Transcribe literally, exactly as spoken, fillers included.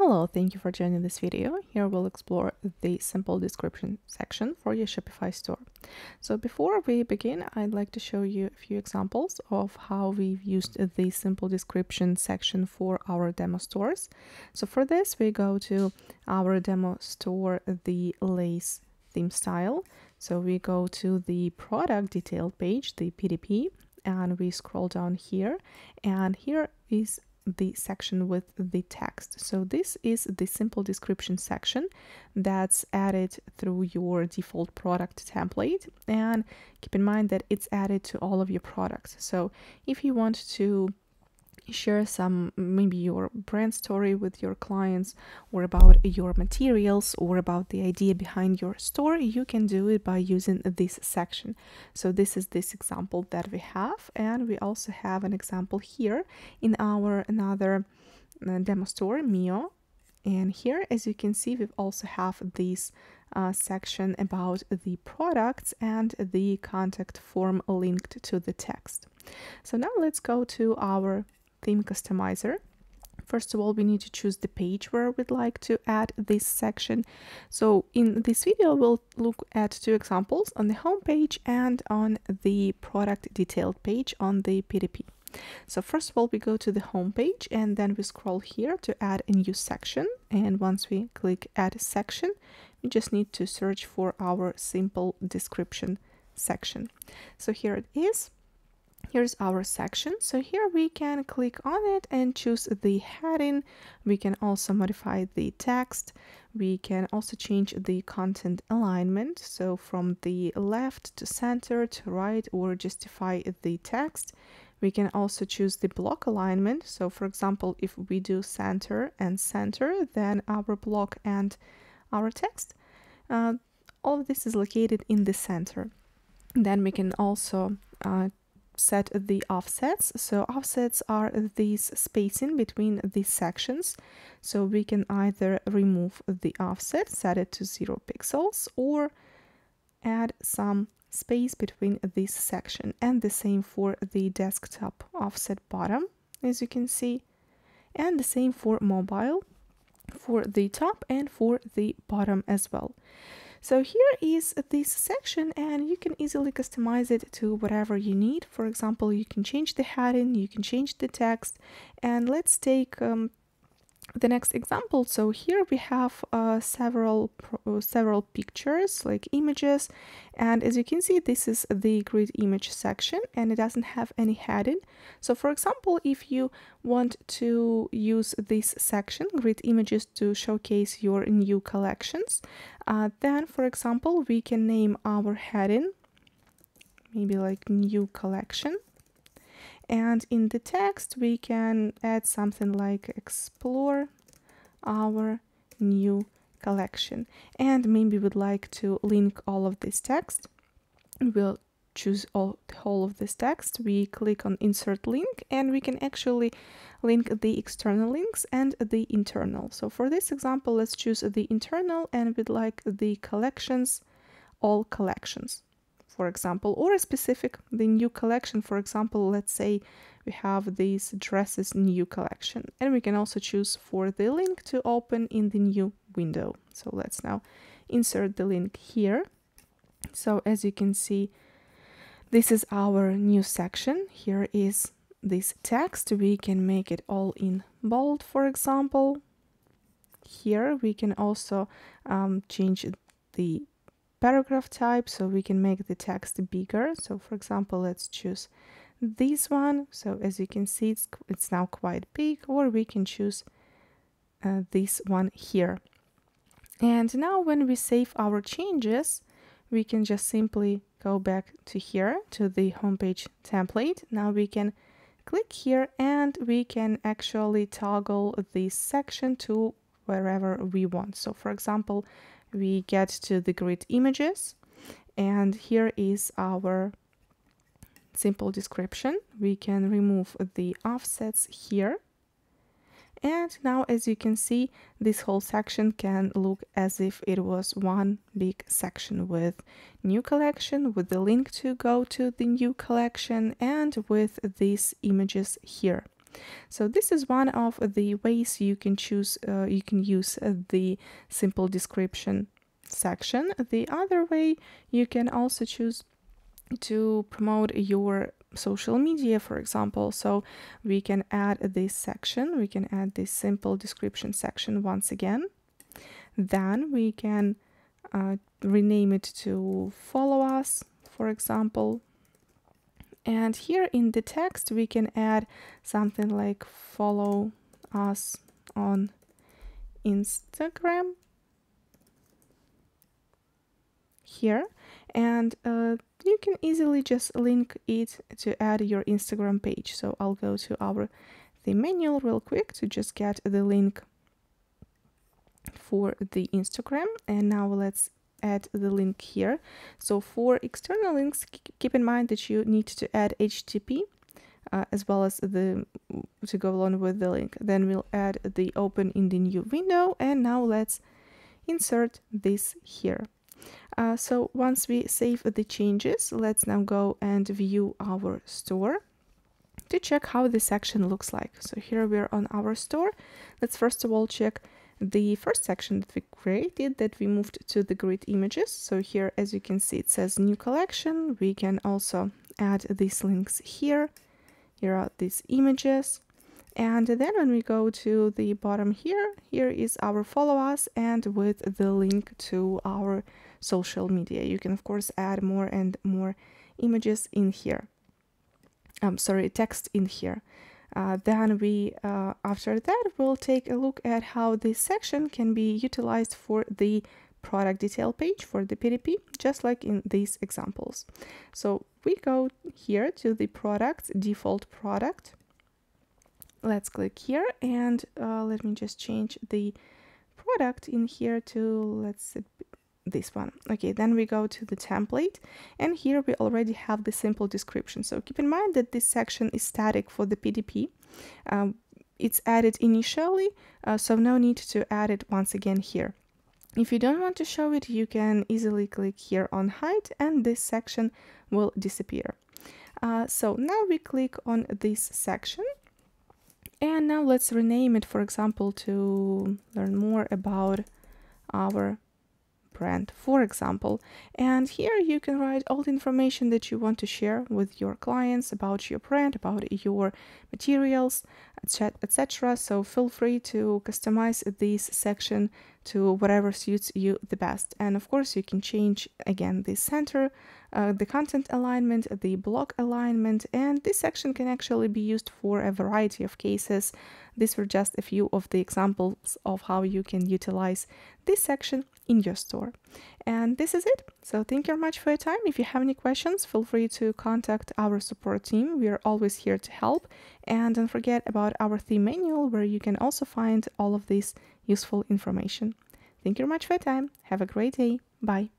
Hello, thank you for joining this video. Here we'll explore the simple description section for your Shopify store. So before we begin, I'd like to show you a few examples of how we've used the simple description section for our demo stores. So for this, we go to our demo store, the Lace theme style. So we go to the product detail page, the P D P, and we scroll down here, and here is the section with the text. So this is the simple description section that's added through your default product template, and keep in mind that it's added to all of your products. So if you want to share some, maybe your brand story with your clients, or about your materials, or about the idea behind your store, you can do it by using this section. So this is this example that we have, and we also have an example here in our another demo store, Mio. And here, as you can see, we also have this uh, section about the products and the contact form linked to the text. So now let's go to our theme customizer. First of all, we need to choose the page where we'd like to add this section. So in this video, we'll look at two examples, on the home page and on the product detailed page on the P D P. So first of all, we go to the home page, and then we scroll here to add a new section. And once we click add section, we just need to search for our simple description section. So here it is. Here's our section. So here we can click on it and choose the heading. We can also modify the text. We can also change the content alignment. So from the left to center to right, or justify the text. We can also choose the block alignment. So for example, if we do center and center, then our block and our text, uh, all of this is located in the center. Then we can also uh, set the offsets. So offsets are these spacing between these sections. So we can either remove the offset, set it to zero pixels, or add some space between this section. And the same for the desktop offset bottom, as you can see, and the same for mobile, for the top and for the bottom as well. So here is this section, and you can easily customize it to whatever you need. For example, you can change the heading, you can change the text. And let's take um, the next example. So here we have uh, several uh, several pictures, like images, and as you can see, this is the grid image section, and it doesn't have any heading. So for example, if you want to use this section, grid images, to showcase your new collections, uh, then for example, we can name our heading maybe like new collection. And in the text, we can add something like explore our new collection. And maybe we'd like to link all of this text. We'll choose all, all of this text. We click on insert link, and we can actually link the external links and the internal. So for this example, let's choose the internal, and we'd like the collections, all collections, for example, or a specific, the new collection. For example, let's say we have these dresses new collection, and we can also choose for the link to open in the new window. So let's now insert the link here. So as you can see, this is our new section. Here is this text. We can make it all in bold, for example. Here we can also um, change the paragraph type, so we can make the text bigger. So for example, let's choose this one. So as you can see, it's, it's now quite big, or we can choose uh, this one here. And now when we save our changes, we can just simply go back to here, to the homepage template. Now we can click here, and we can actually toggle this section to wherever we want. So for example, we get to the grid images, and here is our simple description. We can remove the offsets here. And now, as you can see, this whole section can look as if it was one big section with new collection, with the link to go to the new collection, and with these images here. So this is one of the ways you can choose, uh, you can use the simple description section. The other way, you can also choose to promote your social media, for example. So we can add this section, we can add this simple description section once again. Then we can uh, rename it to follow us, for example. And here in the text, we can add something like follow us on Instagram here. And uh, you can easily just link it to add your Instagram page. So I'll go to our the manual real quick to just get the link for the Instagram. And now let's add the link here. So for external links, keep in mind that you need to add H T T P uh, as well as the to go along with the link. Then we'll add the open in the new window, and now let's insert this here. Uh, so once we save the changes, let's now go and view our store to check how the section looks like. So here we're on our store. Let's first of all check the first section that we created, that we moved to the grid images. So here, as you can see, it says new collection. We can also add these links here. Here are these images. And then when we go to the bottom here, here is our follow us, and with the link to our social media. You can, of course, add more and more images in here. I'm sorry, text in here. Uh, then we, uh, after that, we'll take a look at how this section can be utilized for the product detail page, for the P D P, just like in these examples. So we go here to the product, default product. Let's click here, and uh, let me just change the product in here to, let's this one. Okay, then we go to the template, and here we already have the simple description. So keep in mind that this section is static for the P D P. Um, it's added initially, uh, so no need to add it once again here. If you don't want to show it, you can easily click here on hide, and this section will disappear. Uh, so now we click on this section, and now let's rename it, for example, to learn more about our brand, for example. And here you can write all the information that you want to share with your clients about your brand, about your materials, et cetera. So feel free to customize this section to whatever suits you the best. And of course, you can change again the center, uh, the content alignment, the block alignment, and this section can actually be used for a variety of cases. These were just a few of the examples of how you can utilize this section in your store. And this is it. So thank you very much for your time. If you have any questions, feel free to contact our support team. We are always here to help. And don't forget about our theme manual, where you can also find all of this useful information. Thank you very much for your time. Have a great day. Bye.